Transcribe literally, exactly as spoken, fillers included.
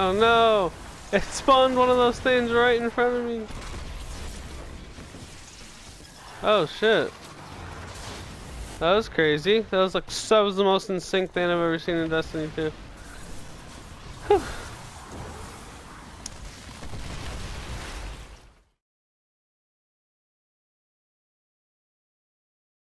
Oh no! It spawned one of those things right in front of me! Oh shit! That was crazy. That was like so was the most in sync thing I've ever seen in Destiny two.